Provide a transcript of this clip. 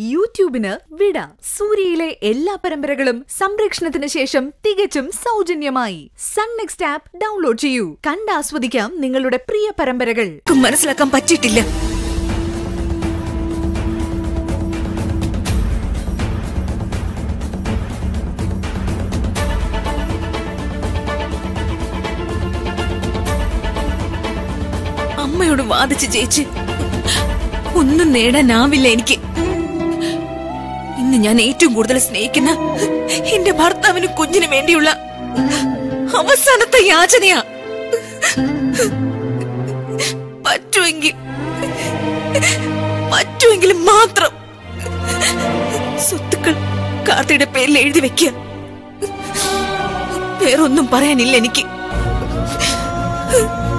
YouTube in a Vida Suriile Ella Paramberagulum, Samrakshnatinashesham, Tigachum, Saujanyamai. Sunnext app, download to you. Kandas with the Kam, Ningaluda Priya Paramberagal. Kumarslakam Pachitilla. I would have added Chichi. Undu Neda Navilanki. In the Yanate to Gurdel Snake in the Barthaman Kujin Mendula. How was son of the Yachania? But doing it. But doing it, Matra. So the carted a pale lady wicked. Perundum Parani Leniki.